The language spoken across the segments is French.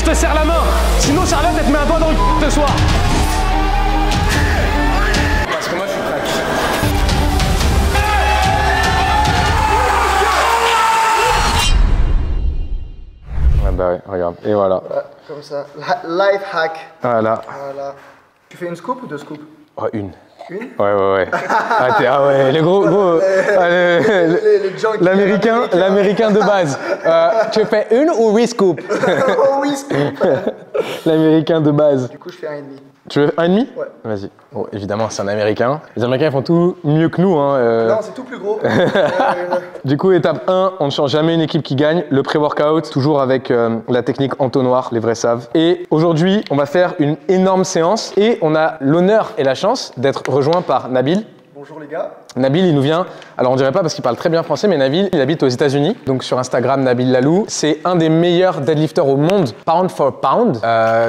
je te serre la main. Sinon, Charlotte, elle te met un doigt dans le cul ce soir. Parce que moi, je suis crack. Ah bah ouais, regarde. Et voilà. Voilà, comme ça. Life hack. Voilà. Voilà. Tu fais une scoop ou deux scoops? Oh, une. Une? Ouais, ouais, ouais. Ah ouais, les gros, gros. L'américain de base. Tu fais une ou 8 scoops? Oh, 8 scoops. L'américain de base. Du coup, je fais 1,5. Tu veux 1,5? Ouais. Vas-y. Bon, évidemment, c'est un américain. Les américains font tout mieux que nous. Hein, Non, c'est tout plus gros. Du coup, étape 1, on ne change jamais une équipe qui gagne. Le pré-workout, toujours avec la technique entonnoir, les vrais savent. Et aujourd'hui, on va faire une énorme séance. Et on a l'honneur et la chance d'être rejoint par Nabil. Bonjour les gars. Nabil, il nous vient, alors on dirait pas parce qu'il parle très bien français, mais Nabil, il habite aux États-Unis. Donc sur Instagram, Nabil Lalou, c'est un des meilleurs deadlifters au monde, pound for pound.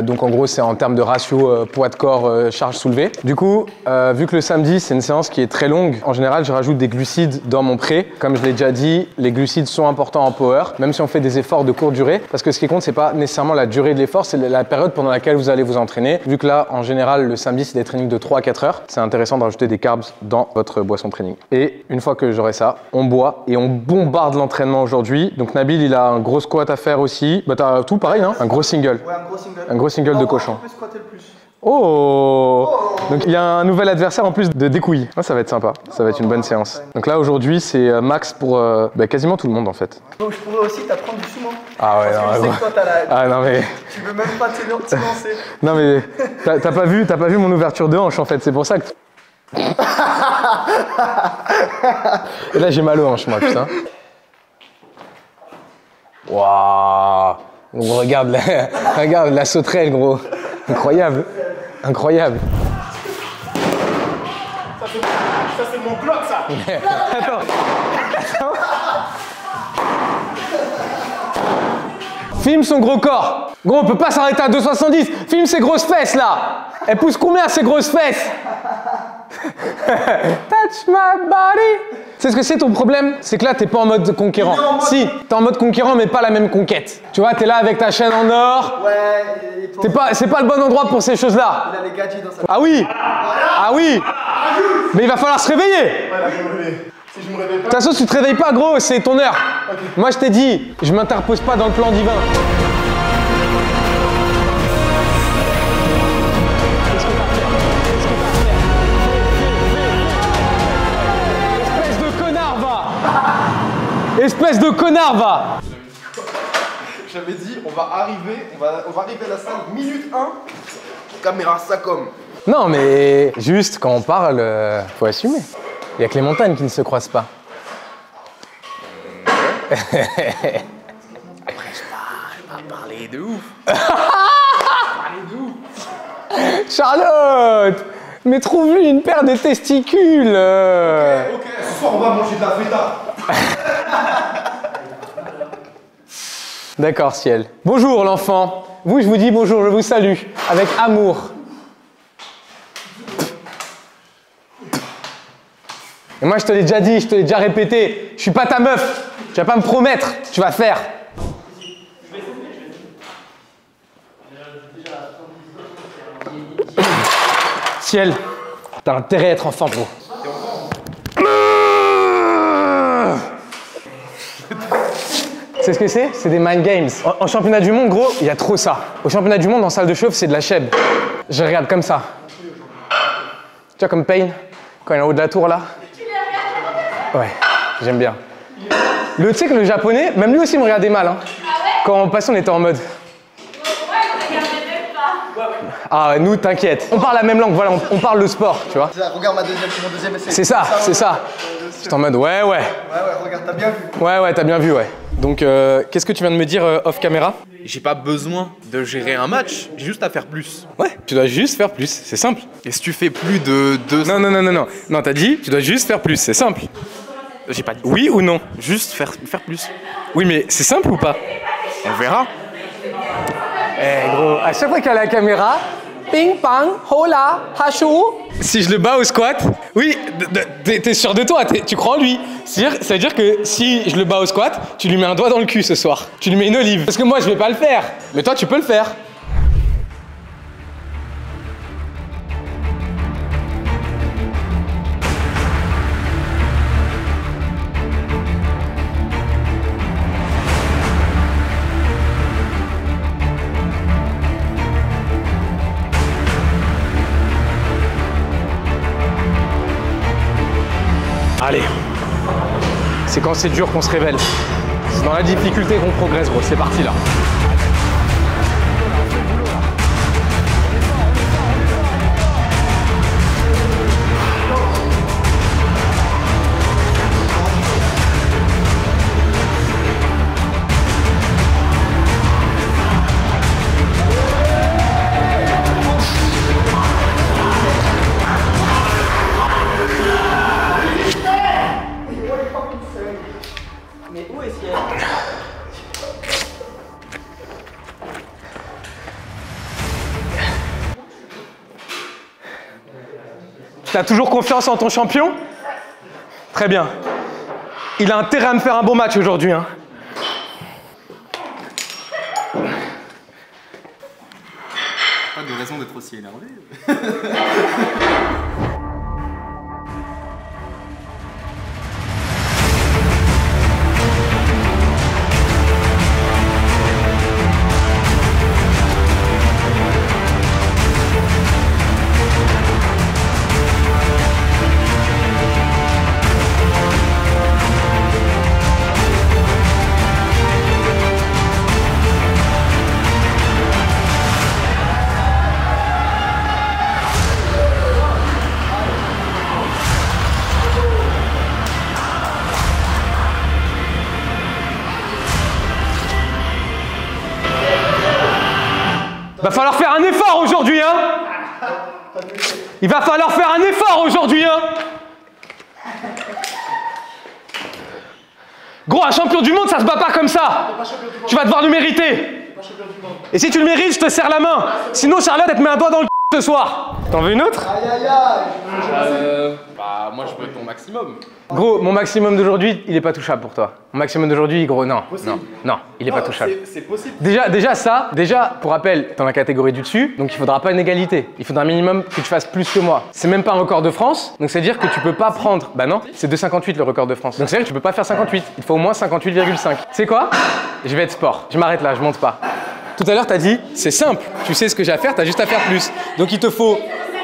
Donc en gros, c'est en termes de ratio poids de corps, charge soulevée. Du coup, vu que le samedi, c'est une séance qui est très longue, en général, je rajoute des glucides dans mon pré. Comme je l'ai déjà dit, les glucides sont importants en power, même si on fait des efforts de courte durée, parce que ce qui compte, c'est pas nécessairement la durée de l'effort, c'est la période pendant laquelle vous allez vous entraîner. Vu que là, en général, le samedi, c'est des trainings de 3 à 4 heures, c'est intéressant de rajouter des carbs dans votre boisson training. Et une fois que j'aurai ça, on boit et on bombarde l'entraînement aujourd'hui. Donc Nabil, il a un gros squat à faire aussi. Bah t'as tout pareil, hein, un gros single. Ouais, un gros single. Un gros single de cochon. Oh, donc il y a un nouvel adversaire en plus de découille. Ah, ça va être sympa, ça va être une bonne séance. Donc là aujourd'hui c'est max pour bah, quasiment tout le monde en fait. Donc je pourrais aussi t'apprendre du sumo. Ah ouais, parce que je sais que toi, ah non mais... Tu veux même pas te lancer. Non mais t'as pas vu mon ouverture de hanche en fait, c'est pour ça que... Et là j'ai mal aux hanches moi putain. Waouh, regarde la sauterelle gros. Incroyable. Incroyable. Ça c'est mon bloc ça. Attends. Filme son gros corps. Gros on peut pas s'arrêter à 270. Filme ses grosses fesses là. Elle pousse combien ses grosses fesses? Touch my body. C'est ce que c'est ton problème? C'est que là t'es pas en mode conquérant. Non, moi... Si, t'es en mode conquérant mais pas la même conquête. Tu vois, t'es là avec ta chaîne en or. Ouais, pour... c'est pas le bon endroit pour ces choses là. Il a les gadgets dans sa... Ah oui, voilà. Ah oui, voilà. Mais il va falloir se réveiller. Voilà, je vais me réveiller. Si je me réveille pas... De toute façon tu te réveilles pas gros, c'est ton heure. Okay. Moi je t'ai dit, je m'interpose pas dans le plan divin. Espèce de connard, va! J'avais dit, on va arriver à la salle, minute 1, caméra, ça comme. Non mais, juste, quand on parle, faut assumer. Il y a que les montagnes qui ne se croisent pas. Après, je vais pas parler de ouf. Charlotte! Mais trouve-lui une paire de testicules! Ok, ok, ce soir on va manger de la feta. D'accord ciel. Bonjour l'enfant. Vous, je vous dis bonjour, je vous salue avec amour. Et moi je te l'ai déjà dit, je te l'ai déjà répété, je suis pas ta meuf. Tu vas pas me promettre, tu vas faire. Ciel, t'as intérêt à être en forme gros. C'est ce que c'est? C'est des mind games. En championnat du monde, gros, il y a trop ça. Au championnat du monde, en salle de chauffe, c'est de la chèvre. Je regarde comme ça. Tu vois, comme Payne, quand il est en haut de la tour, là. Ouais, j'aime bien. Tu sais que le japonais, même lui aussi me regardait mal. Hein. Quand on passait, on était en mode... Ah, nous, t'inquiète. On parle la même langue, voilà, on parle le sport, tu vois. Regarde mon deuxième essai. C'est ça, c'est ça. J'étais en mode, ouais, ouais. Ouais, ouais, regarde, t'as bien vu. Ouais, ouais, t'as bien vu, ouais. Donc, qu'est-ce que tu viens de me dire off-caméra? J'ai pas besoin de gérer un match, j'ai juste à faire plus. Ouais, tu dois juste faire plus, c'est simple. Et si tu fais plus de 2... Non, non, non, non, non, non, t'as dit, tu dois juste faire plus, c'est simple. J'ai pas dit. Oui ou non? Juste faire plus. Oui, mais c'est simple ou pas? On verra. Eh gros, à chaque fois qu'il y a la caméra, Ping, pang, hola, hachou. Si je le bats au squat, oui, t'es sûr de toi, tu crois en lui. C'est-à-dire que si je le bats au squat, tu lui mets un doigt dans le cul ce soir. Tu lui mets une olive. Parce que moi, je vais pas le faire. Mais toi, tu peux le faire. Allez, c'est quand c'est dur qu'on se révèle. C'est dans la difficulté qu'on progresse, gros. C'est parti, là. T'as toujours confiance en ton champion? Très bien. Il a intérêt à me faire un bon match aujourd'hui, hein. Pas de raison d'être aussi énervé. Il va falloir faire un effort aujourd'hui, hein. Il va falloir faire un effort aujourd'hui, hein. Gros, un champion du monde, ça se bat pas comme ça. Tu vas devoir le mériter. Et si tu le mérites, je te serre la main. Sinon, Charlotte, elle te met un doigt dans le c*** ce soir. T'en veux une autre? Aïe, aïe, aïe. Bah, moi, je veux ton maximum. Gros, mon maximum d'aujourd'hui, il est pas touchable pour toi. Mon maximum d'aujourd'hui, gros, non. Possible. Non, il est pas touchable. C'est possible. Déjà, pour rappel, t'es dans la catégorie du dessus, donc il faudra pas une égalité. Il faudra un minimum que tu fasses plus que moi. C'est même pas un record de France, donc c'est-à-dire que tu peux pas prendre... Bah non, c'est 2,58 le record de France. Donc c'est-à-dire que tu peux pas faire 58. Il faut au moins 58,5. Tu sais quoi? Je vais être sport. Je m'arrête là, je monte pas. Tout à l'heure, t'as dit, c'est simple. Tu sais ce que j'ai à faire, t'as juste à faire plus. Donc il te faut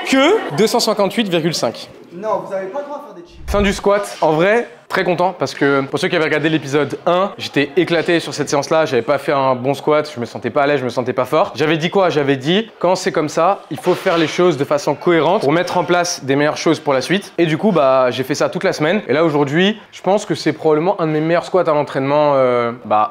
que 258,5. Non, vous n'avez pas le droit de faire des chips. Fin du squat, en vrai, très content parce que pour ceux qui avaient regardé l'épisode 1, j'étais éclaté sur cette séance-là, j'avais pas fait un bon squat, je me sentais pas à l'aise, je me sentais pas fort. J'avais dit quoi? J'avais dit, quand c'est comme ça, il faut faire les choses de façon cohérente pour mettre en place des meilleures choses pour la suite. Et du coup, bah, j'ai fait ça toute la semaine. Et là, aujourd'hui, je pense que c'est probablement un de mes meilleurs squats à l'entraînement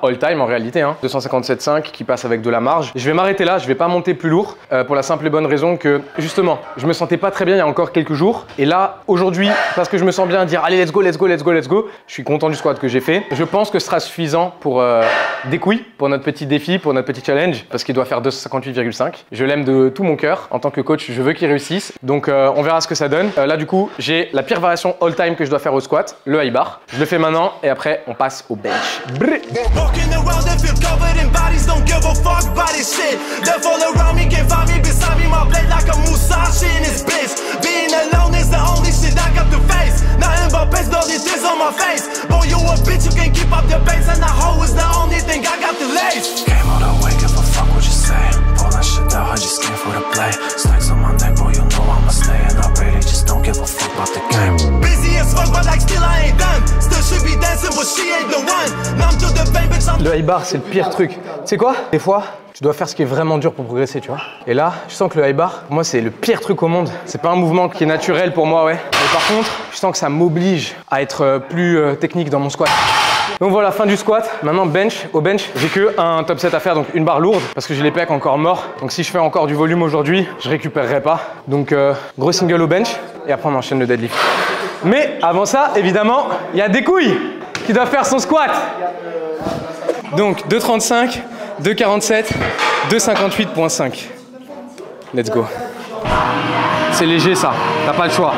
all-time en réalité. Hein. 257,5 qui passe avec de la marge. Je vais m'arrêter là, je vais pas monter plus lourd pour la simple et bonne raison que, justement, je me sentais pas très bien il y a encore quelques jours. Et là, aujourd'hui, parce que je me sens bien dire, allez, let's go, let's go, let's go, let's go. Je suis content du squat que j'ai fait. Je pense que ce sera suffisant pour découille, pour notre petit défi, pour notre petit challenge, parce qu'il doit faire 258,5. Je l'aime de tout mon cœur. En tant que coach, je veux qu'il réussisse. Donc on verra ce que ça donne. Là du coup, j'ai la pire variation all-time que je dois faire au squat, le high bar. Je le fais maintenant et après on passe au bench. Brrr. Le high bar, c'est le pire truc. Tu sais quoi? Des fois, tu dois faire ce qui est vraiment dur pour progresser, tu vois. Et là, je sens que le high bar, moi, c'est le pire truc au monde. C'est pas un mouvement qui est naturel pour moi, ouais. Mais par contre, je sens que ça m'oblige à être plus technique dans mon squat. Donc voilà, fin du squat. Maintenant, bench. Au bench, j'ai que un top 7 à faire, donc une barre lourde, parce que j'ai les pecs encore morts. Donc si je fais encore du volume aujourd'hui, je récupérerai pas. Donc gros single au bench, et après on enchaîne le deadlift. Mais avant ça, évidemment, il y a des couilles qui doivent faire son squat. Donc 2,35, 2,47, 2,58,5. Let's go. C'est léger ça, t'as pas le choix.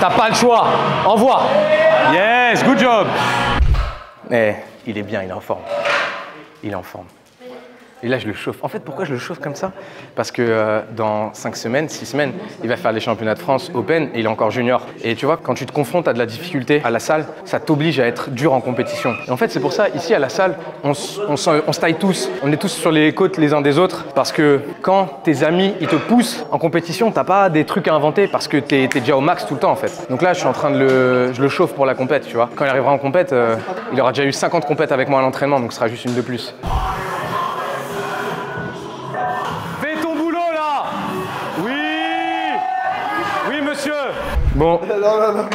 T'as pas le choix, envoie. Yes, good job. Eh, il est bien, il est en forme. Il est en forme. Et là, je le chauffe. En fait, pourquoi je le chauffe comme ça? Parce que dans 5 semaines, 6 semaines, il va faire les championnats de France Open et il est encore junior. Et tu vois, quand tu te confrontes à de la difficulté à la salle, ça t'oblige à être dur en compétition. Et en fait, c'est pour ça, ici à la salle, on se taille tous. On est tous sur les côtes les uns des autres. Parce que quand tes amis, ils te poussent en compétition, t'as pas des trucs à inventer parce que t'es déjà au max tout le temps, en fait. Donc là, je suis en train de je le chauffe pour la compète, tu vois. Quand il arrivera en compète, il aura déjà eu 50 compètes avec moi à l'entraînement, donc ce sera juste une de plus. Bon,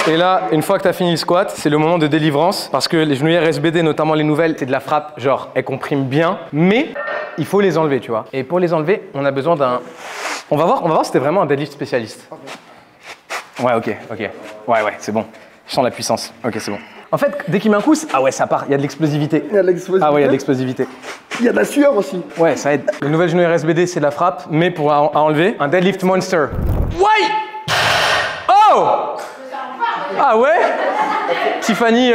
et là, une fois que tu as fini le squat, c'est le moment de délivrance parce que les genouillères SBD, notamment les nouvelles, c'est de la frappe, genre elles compriment bien, mais il faut les enlever, tu vois. Et pour les enlever, on a besoin d'un... On va voir si t'es vraiment un deadlift spécialiste. Ouais, ok. Ouais, c'est bon. Je sens la puissance. Ok, c'est bon. En fait, dès qu'il met un coup, ah ouais, ça part, il y a de l'explosivité. Ah ouais, il y a de l'explosivité. Il y a de la sueur aussi. Ouais, ça aide. Les nouvelles genouillères SBD, c'est de la frappe, mais pour enlever, un deadlift monster. Ouais. Ah ouais. Tiffany,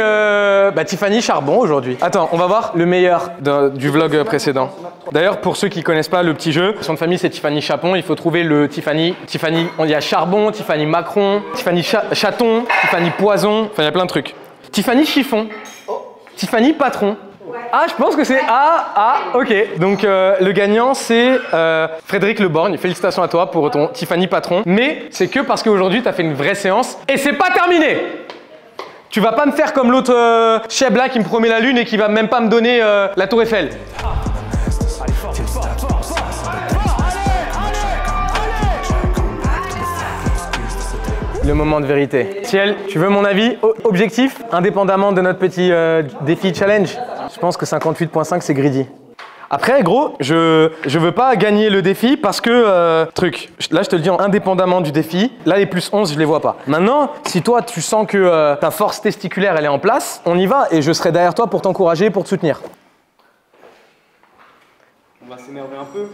Tiffany Charbon aujourd'hui. Attends, on va voir le meilleur du vlog précédent. D'ailleurs, pour ceux qui connaissent pas le petit jeu, son de famille c'est Tiffany Chapon. Il faut trouver le Tiffany. Il y a Charbon, Tiffany Macron, Tiffany Chaton, Tiffany Poison. Enfin, il y a plein de trucs. Tiffany Chiffon, Tiffany Patron. Ah, je pense que c'est ok. Donc le gagnant c'est Frédéric Leborgne. Félicitations à toi pour ton Tiffany Patron. Mais c'est que parce qu'aujourd'hui t'as fait une vraie séance et c'est pas terminé. Tu vas pas me faire comme l'autre cheb là qui me promet la lune et qui va même pas me donner la tour Eiffel. Le moment de vérité. Ciel, tu veux mon avis objectif, indépendamment de notre petit défi challenge? Je pense que 58.5 c'est greedy. Après gros, je veux pas gagner le défi parce que là je te le dis indépendamment du défi, là les plus 11 je les vois pas. Maintenant, si toi tu sens que ta force testiculaire elle est en place, on y va et je serai derrière toi pour t'encourager et pour te soutenir. On va s'énerver un peu.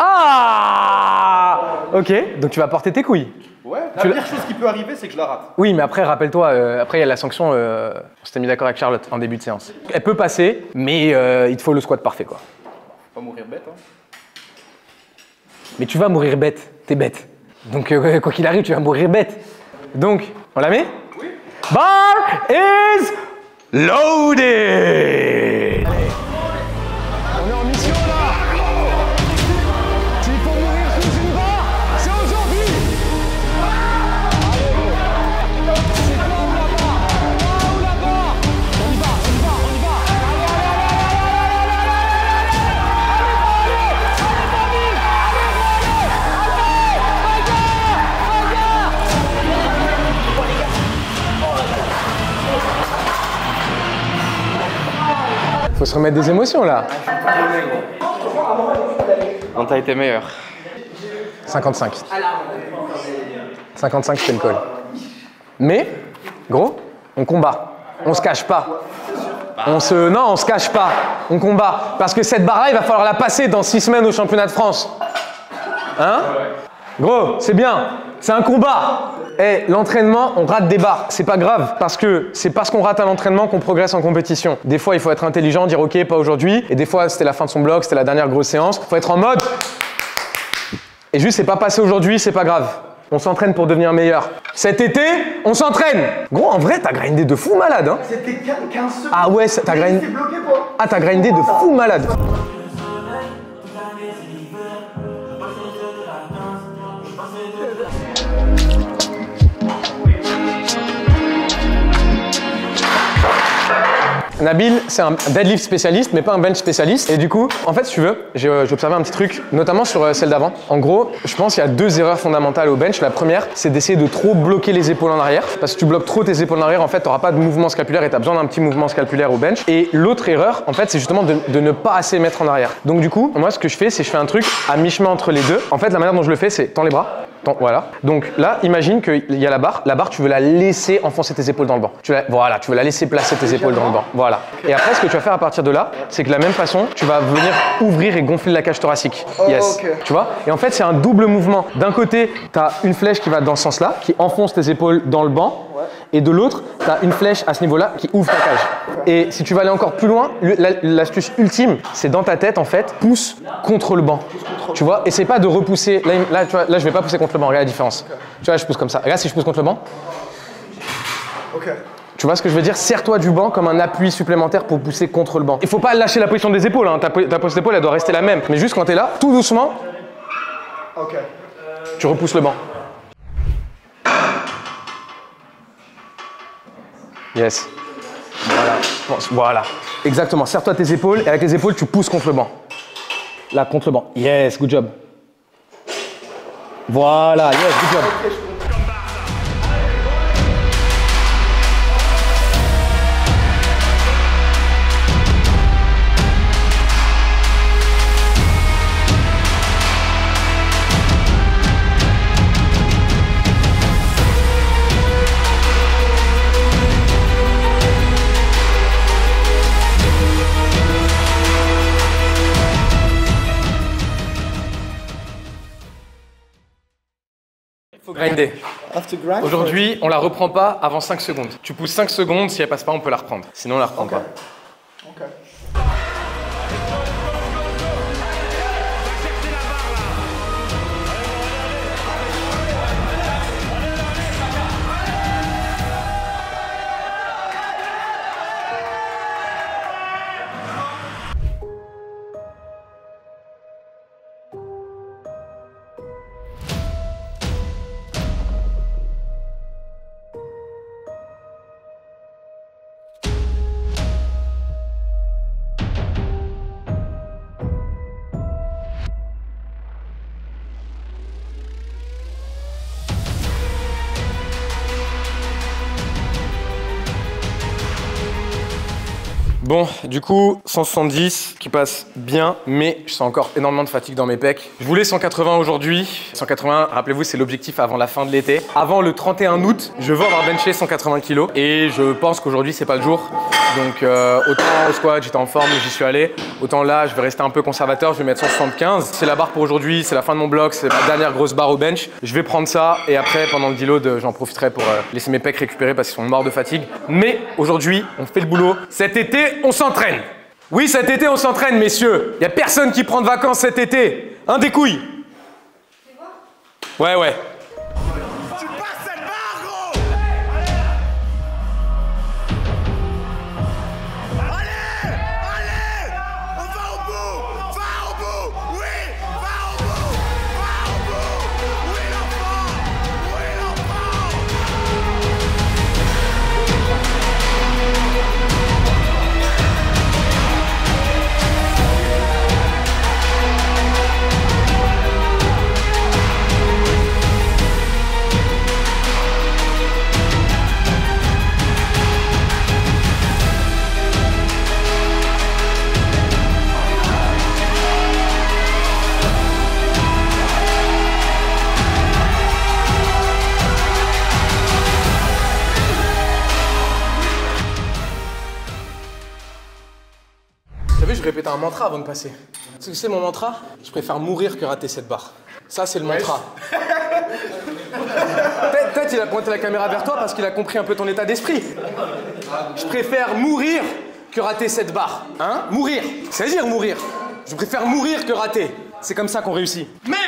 Ah! Ok, donc tu vas porter tes couilles. Ouais, la pire chose qui peut arriver, c'est que je la rate. Oui, mais après, rappelle-toi, après, il y a la sanction. On s'était mis d'accord avec Charlotte en début de séance. Elle peut passer, mais il te faut le squat parfait, quoi. Faut pas mourir bête, hein. Mais tu vas mourir bête, t'es bête. Donc, quoi qu'il arrive, tu vas mourir bête. Donc, on la met? Oui. Bar is loaded. Allez. On est en mission, là. Faut se remettre des émotions là. On t'a été meilleur. 55. 55 c'était le col. Mais, gros, on combat. On se cache pas. Non, on se cache pas. On combat. Parce que cette barre là, il va falloir la passer dans 6 semaines au championnat de France. Hein? Gros, c'est bien. C'est un combat. Eh, l'entraînement, on rate des barres, c'est pas grave, parce que c'est parce qu'on rate à l'entraînement qu'on progresse en compétition. Des fois, il faut être intelligent, dire ok, pas aujourd'hui, et des fois, c'était la fin de son bloc, c'était la dernière grosse séance, faut être en mode... Et juste, c'est pas passé aujourd'hui, c'est pas grave. On s'entraîne pour devenir meilleur. Cet été, on s'entraîne. Gros, en vrai, t'as grindé de fou malade, hein. C'était 15 secondes. Ah ouais, t'as grindé... Ah, t'as grindé de fou malade. Nabil, c'est un deadlift spécialiste, mais pas un bench spécialiste. Et du coup, en fait, si tu veux, j'ai observé un petit truc, notamment sur celle d'avant. En gros, je pense qu'il y a 2 erreurs fondamentales au bench. La première, c'est d'essayer de trop bloquer les épaules en arrière. Parce que si tu bloques trop tes épaules en arrière, en fait, tu n'auras pas de mouvement scapulaire et tu as besoin d'un petit mouvement scapulaire au bench. Et l'autre erreur, en fait, c'est justement de ne pas assez mettre en arrière. Donc du coup, moi, ce que je fais, c'est je fais un truc à mi-chemin entre les deux. En fait, la manière dont je le fais, c'est tends les bras. Voilà. Donc là, imagine qu'il y a la barre. La barre, tu veux la laisser enfoncer tes épaules dans le banc. Voilà, tu veux la laisser placer tes épaules dans le banc. Voilà. Et après, ce que tu vas faire à partir de là, c'est que de la même façon, tu vas venir ouvrir et gonfler la cage thoracique. Yes. Okay. Tu vois? Et en fait, c'est un double mouvement. D'un côté, tu as une flèche qui va dans ce sens-là, qui enfonce tes épaules dans le banc. Ouais. Et de l'autre, tu as une flèche à ce niveau-là qui ouvre ta cage. Et si tu vas aller encore plus loin, l'astuce ultime, c'est dans ta tête, en fait, pousse contre le banc. Tu vois, et c'est pas de repousser. Là, tu vois, là, je vais pas pousser contre le banc. Regarde la différence. Okay. Tu vois, je pousse comme ça. Regarde si je pousse contre le banc. Okay. Tu vois ce que je veux dire? Serre-toi du banc comme un appui supplémentaire pour pousser contre le banc. Il faut pas lâcher la position des épaules. Hein. Ta position d'épaule, elle doit rester la même. Mais juste quand tu es là, tout doucement, okay, tu repousses le banc. Yes. Voilà. Voilà. Exactement. Serre-toi tes épaules et avec les épaules, tu pousses contre le banc. Là, contre le banc. Yes, good job. Voilà, yes, good job. Grinder. Aujourd'hui, on la reprend pas avant 5 secondes. Tu pousses 5 secondes, si elle passe pas, on peut la reprendre. Sinon, on la reprend pas. Okay. Bon, du coup, 170 qui passe bien, mais je sens encore énormément de fatigue dans mes pecs. Je voulais 180 aujourd'hui. 180, rappelez-vous, c'est l'objectif avant la fin de l'été. Avant le 31 août, je veux avoir benché 180 kg et je pense qu'aujourd'hui, c'est pas le jour. Donc, autant au squat, j'étais en forme, j'y suis allé. Autant là, je vais rester un peu conservateur, je vais mettre 175. C'est la barre pour aujourd'hui, c'est la fin de mon bloc, c'est ma dernière grosse barre au bench. Je vais prendre ça et après, pendant le deload, j'en profiterai pour laisser mes pecs récupérer parce qu'ils sont morts de fatigue. Mais aujourd'hui, on fait le boulot. Cet été, on s'entraîne. Oui, cet été, on s'entraîne, messieurs. Il n'y a personne qui prend de vacances cet été. Hein, des couilles? Ouais, ouais. Tu passes cette barre, gros! Allez! Allez! On va au bout! Va au bout! Oui! Va au bout! Va au bout! Oui, l'enfant! Oui, l'enfant! Répéter un mantra avant de passer. Tu sais mon mantra? Je préfère mourir que rater cette barre. Ça c'est le mantra. Peut-être il a pointé la caméra vers toi parce qu'il a compris un peu ton état d'esprit. Je préfère mourir que rater cette barre. Hein? Mourir. C'est-à-dire mourir. Je préfère mourir que rater. C'est comme ça qu'on réussit. Merde!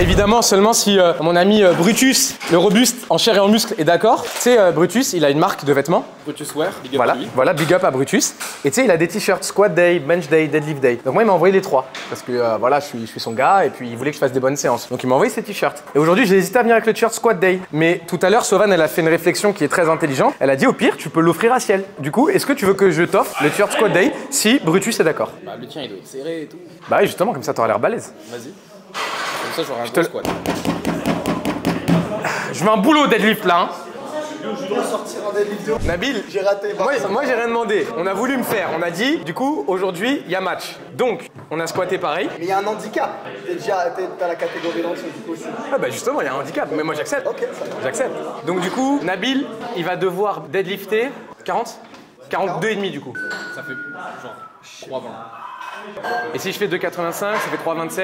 Évidemment, seulement si mon ami Brutus, le robuste en chair et en muscle, est d'accord. Tu sais, Brutus, il a une marque de vêtements. Brutus Wear, big up. Voilà, voilà, big up à Brutus. Et tu sais, il a des t-shirts Squat Day, Bench Day, Deadlift Day. Donc moi, il m'a envoyé les trois. Parce que voilà, je suis son gars et puis il voulait que je fasse des bonnes séances. Donc il m'a envoyé ces t-shirts. Et aujourd'hui, j'ai hésité à venir avec le t-shirt Squat Day. Mais tout à l'heure, Sovan, elle a fait une réflexion qui est très intelligente. Elle a dit, au pire, tu peux l'offrir à Ciel. Du coup, est-ce que tu veux que je t'offre le t-shirt Squat Day si Brutus est d'accord? Bah, le tien, il doit être serré et tout. Bah, oui, justement, comme ça, t'auras l'air balèze. Vas-y. Comme ça, j'aurai un gros squat. Je mets un boulot deadlift là. Hein. Nabil, j'ai raté. Moi j'ai rien demandé. On a voulu me faire. On a dit, du coup, aujourd'hui, il y a match. Donc, on a squatté pareil. Mais il y a un handicap. T'es déjà dans la catégorie d'en dessous du coup aussi. Ah bah justement, il y a un handicap. Mais moi j'accepte. Ok, j'accepte. Donc du coup, Nabil, il va devoir deadlifter 40 42,5 du coup. Ça fait genre 3,20. Et si je fais 2,85, ça fait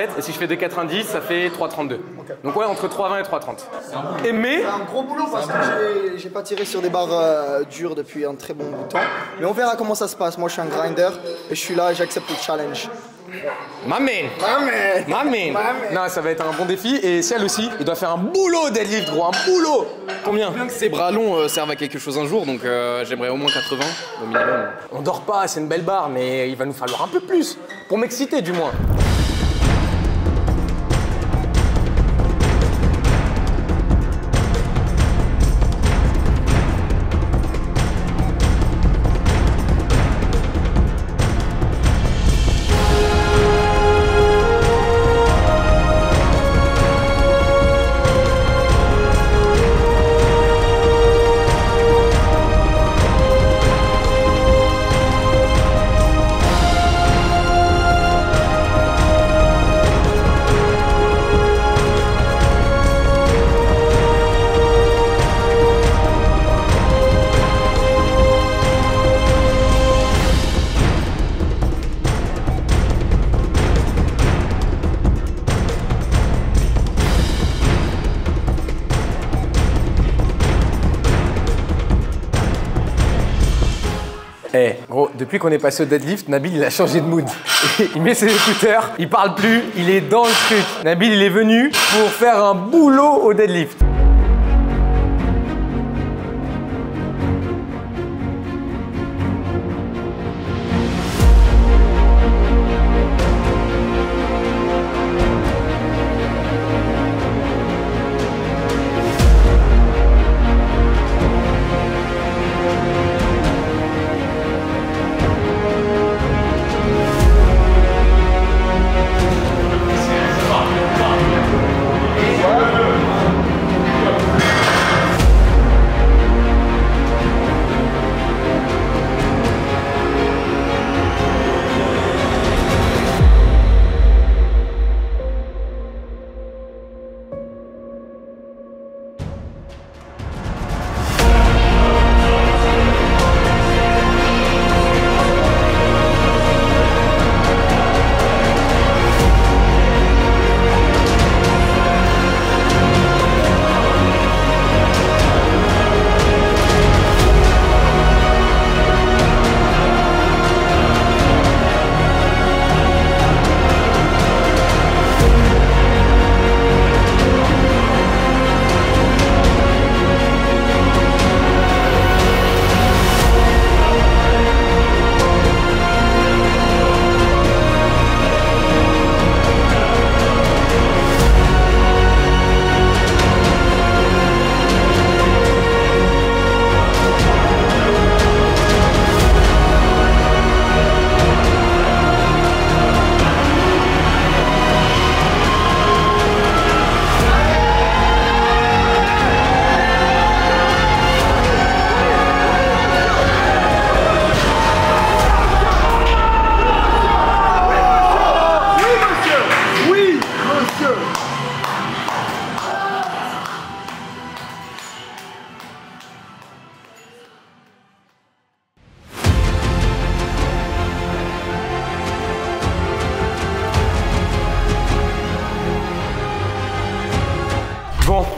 3,27. Et si je fais 2,90, ça fait 3,32. Okay. Donc ouais, entre 3,20 et 3,30. Et mais... c'est un gros boulot parce que j'ai pas tiré sur des barres dures depuis un très bon bout de temps. Mais on verra comment ça se passe. Moi, je suis un grinder et je suis là, j'accepte le challenge. Ma main. Non, ça va être un bon défi. Et Ciel aussi, il doit faire un boulot deadlift, gros, un boulot. Combien? Ces bras longs servent à quelque chose un jour, donc j'aimerais au moins 80 au minimum. On dort pas, c'est une belle barre, mais il va nous falloir un peu plus pour m'exciter du moins. Eh, gros, depuis qu'on est passé au deadlift, Nabil il a changé de mood. Il met ses écouteurs, il parle plus, il est dans le truc. Nabil il est venu pour faire un boulot au deadlift.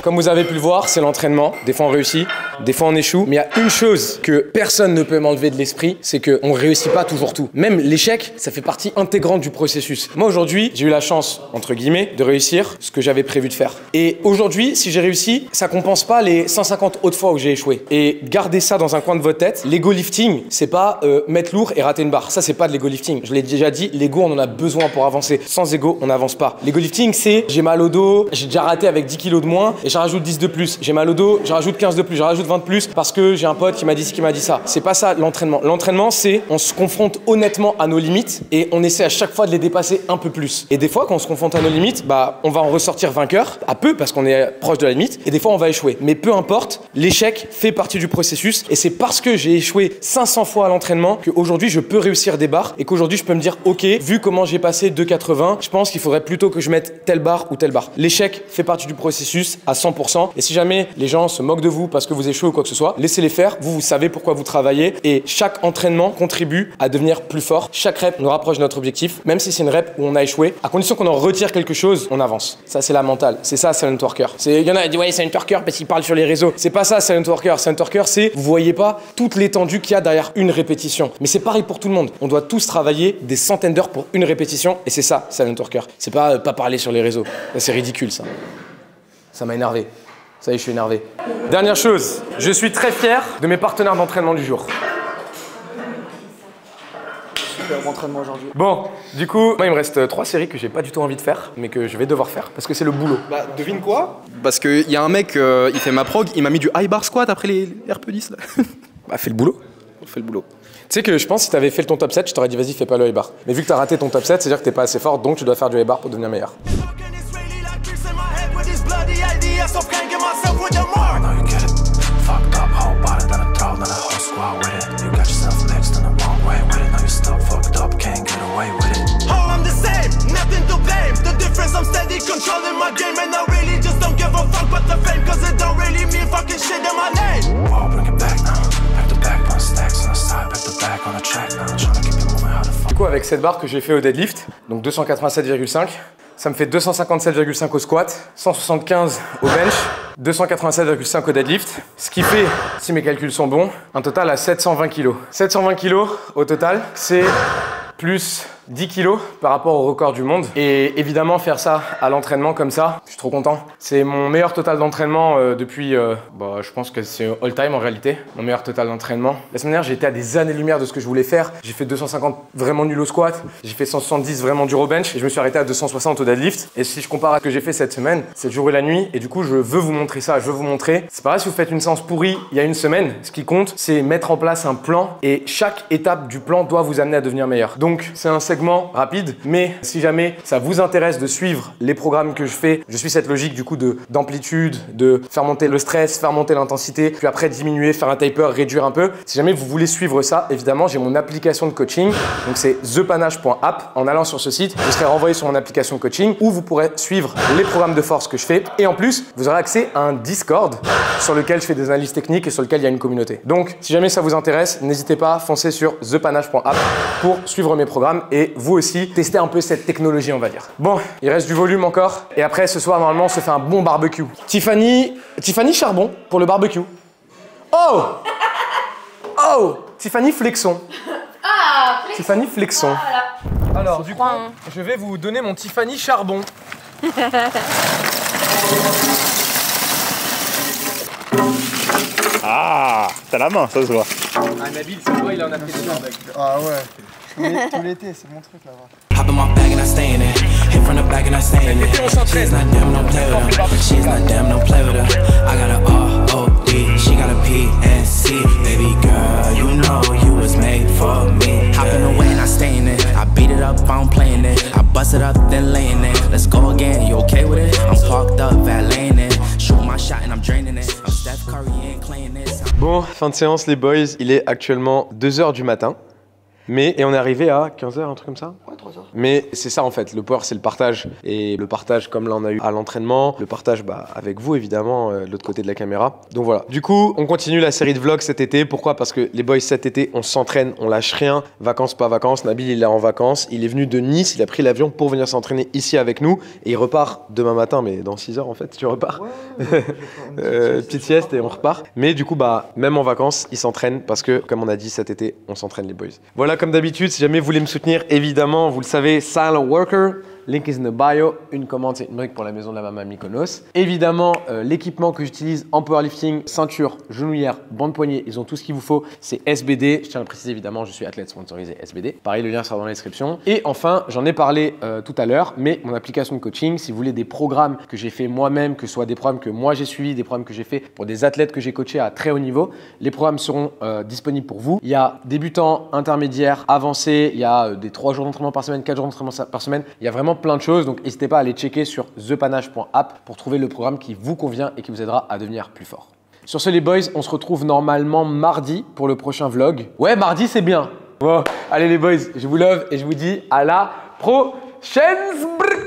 Comme vous avez pu le voir, c'est l'entraînement. Des fois on réussit, des fois on échoue. Mais il y a une chose que personne ne peut m'enlever de l'esprit, c'est qu'on ne réussit pas toujours tout. Même l'échec, ça fait partie intégrante du processus. Moi aujourd'hui, j'ai eu la chance, entre guillemets, de réussir ce que j'avais prévu de faire. Et aujourd'hui, si j'ai réussi, ça compense pas les 150 autres fois où j'ai échoué. Et gardez ça dans un coin de votre tête. L'ego lifting, c'est pas mettre lourd et rater une barre. Ça, c'est pas de l'ego lifting. Je l'ai déjà dit, l'ego, on en a besoin pour avancer. Sans ego, on n'avance pas. L'ego lifting, c'est j'ai mal au dos, j'ai déjà raté avec 10 kilos de moins. Et je rajoute 10 de plus, j'ai mal au dos, je rajoute 15 de plus, je rajoute 20 20 de plus parce que j'ai un pote qui m'a dit ce qui m'a dit ça. C'est pas ça l'entraînement. L'entraînement, c'est on se confronte honnêtement à nos limites et on essaie à chaque fois de les dépasser un peu plus. Et des fois, quand on se confronte à nos limites, bah, on va en ressortir vainqueur, à peu parce qu'on est proche de la limite, et des fois on va échouer. Mais peu importe, l'échec fait partie du processus et c'est parce que j'ai échoué 500 fois à l'entraînement qu'aujourd'hui je peux réussir des barres et qu'aujourd'hui je peux me dire ok, vu comment j'ai passé 2,80, je pense qu'il faudrait plutôt que je mette telle barre ou telle barre. L'échec fait partie du processus à 100% et si jamais les gens se moquent de vous parce que vous échouez ou quoi que ce soit, laissez-les faire, vous savez pourquoi vous travaillez et chaque entraînement contribue à devenir plus fort. Chaque rep nous rapproche de notre objectif, même si c'est une rep où on a échoué, à condition qu'on en retire quelque chose, on avance. Ça c'est la mentale, c'est ça SilentWorker. Il y en a qui disent ouais SilentWorker parce qu'ils parlent sur les réseaux. C'est pas ça SilentWorker. SilentWorker c'est vous voyez pas toute l'étendue qu'il y a derrière une répétition. Mais c'est pareil pour tout le monde. On doit tous travailler des centaines d'heures pour une répétition et c'est ça SilentWorker. C'est pas pas parler sur les réseaux. C'est ridicule ça. Ça m'a énervé. Ça y est, je suis énervé. Dernière chose, je suis très fier de mes partenaires d'entraînement du jour. Super entraînement aujourd'hui. Bon, du coup, moi il me reste 3 séries que j'ai pas du tout envie de faire, mais que je vais devoir faire parce que c'est le boulot. Bah, devine quoi? Parce qu'il y a un mec, il fait ma prog, il m'a mis du high bar squat après les RP10 là. Bah, fais le boulot. Fais le boulot. Tu sais que je pense que si t'avais fait ton top 7, je t'aurais dit vas-y, fais pas le high bar. Mais vu que t'as raté ton top 7, c'est-à-dire que t'es pas assez fort, donc tu dois faire du high bar pour devenir meilleur. Du coup, avec cette barre que j'ai fait au deadlift, donc 287,5, ça me fait 257,5 au squat, 175 au bench, 287,5 au deadlift, ce qui fait, si mes calculs sont bons, un total à 720 kg. 720 kg au total, c'est plus 10 kilos par rapport au record du monde. Et évidemment, faire ça à l'entraînement comme ça, je suis trop content. C'est mon meilleur total d'entraînement depuis... bah, je pense que c'est all time en réalité, mon meilleur total d'entraînement. La semaine dernière, j'étais à des années-lumière de ce que je voulais faire. J'ai fait 250 vraiment nul au squat, j'ai fait 170 vraiment dur au bench et je me suis arrêté à 260 au deadlift. Et si je compare à ce que j'ai fait cette semaine, c'est le jour et la nuit. Et du coup, je veux vous montrer ça, je veux vous montrer. C'est pas grave si vous faites une séance pourrie il y a une semaine. Ce qui compte, c'est mettre en place un plan et chaque étape du plan doit vous amener à devenir meilleur. Donc, c'est un segment rapide, mais si jamais ça vous intéresse de suivre les programmes que je fais, je suis cette logique du coup d'amplitude, de faire monter le stress, faire monter l'intensité, puis après diminuer, faire un taper, réduire un peu. Si jamais vous voulez suivre ça, évidemment, j'ai mon application de coaching, donc c'est thepanash.app. En allant sur ce site, vous serez renvoyé sur mon application coaching où vous pourrez suivre les programmes de force que je fais et en plus, vous aurez accès à un Discord sur lequel je fais des analyses techniques et sur lequel il y a une communauté. Donc, si jamais ça vous intéresse, n'hésitez pas à foncer sur thepanash.app pour suivre mes programmes et vous aussi, tester un peu cette technologie, on va dire. Bon, il reste du volume encore. Et après, ce soir, normalement, on se fait un bon barbecue. Tiffany Charbon pour le barbecue. Oh! Oh! Tiffany Flexon. Ah! Flexon. Tiffany Flexon. Ah, voilà. Alors, du coup, je vais vous donner mon Tiffany Charbon. Ah! T'as la main, ça se voit. Ah, Nabil, c'est toi, il en a fait des barbecues. Ah ouais. Tout l'été, c'est mon truc là-bas. Bon, fin de séance les boys, il est actuellement 2h du matin. Et on est arrivé à 15h, un truc comme ça. Ouais, 3h. Mais c'est ça en fait, le power c'est le partage. Et le partage comme là on a eu à l'entraînement, le partage bah, avec vous évidemment, de l'autre côté de la caméra. Donc voilà, du coup on continue la série de vlogs cet été. Pourquoi? Parce que les boys cet été on s'entraîne, on lâche rien. Vacances, pas vacances, Nabil il est en vacances. Il est venu de Nice, il a pris l'avion pour venir s'entraîner ici avec nous. Et il repart demain matin, mais dans 6h en fait, tu repars. Ouais, petite sieste et on repart. Mais du coup bah, même en vacances, il s'entraîne parce que comme on a dit cet été, on s'entraîne les boys. Voilà, comme d'habitude, si jamais vous voulez me soutenir, évidemment, vous le savez, SilentWorker, link is in the bio, une commande c'est une brique pour la maison de la maman Mykonos. Évidemment, l'équipement que j'utilise en powerlifting, ceinture, genouillère, bande poignée, ils ont tout ce qu'il vous faut, c'est SBD. Je tiens à le préciser évidemment, je suis athlète sponsorisé SBD. Pareil, le lien sera dans la description. Et enfin, j'en ai parlé tout à l'heure, mais mon application de coaching, si vous voulez des programmes que j'ai fait moi-même, que ce soit des programmes que moi j'ai suivis, des programmes que j'ai fait pour des athlètes que j'ai coachés à très haut niveau, les programmes seront disponibles pour vous. Il y a débutants, intermédiaires, avancés, il y a des 3 jours d'entraînement par semaine, 4 jours d'entraînement par semaine, il y a vraiment plein de choses, donc n'hésitez pas à aller checker sur thepanash.app pour trouver le programme qui vous convient et qui vous aidera à devenir plus fort. Sur ce les boys, on se retrouve normalement mardi pour le prochain vlog. Ouais, mardi c'est bien. Bon, allez les boys, je vous love et je vous dis à la prochaine.